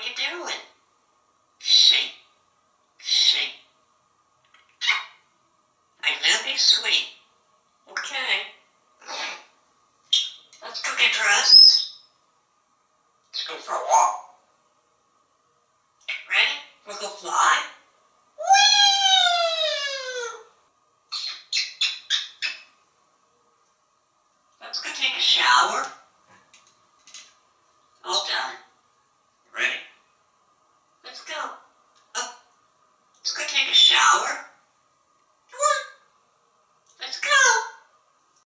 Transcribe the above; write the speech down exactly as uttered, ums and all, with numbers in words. are you doing? Shake, shake. I know they're sweet. Okay. Let's go get dressed. Let's go for a walk. Ready? We'll go fly. Whee! Let's go take a shower.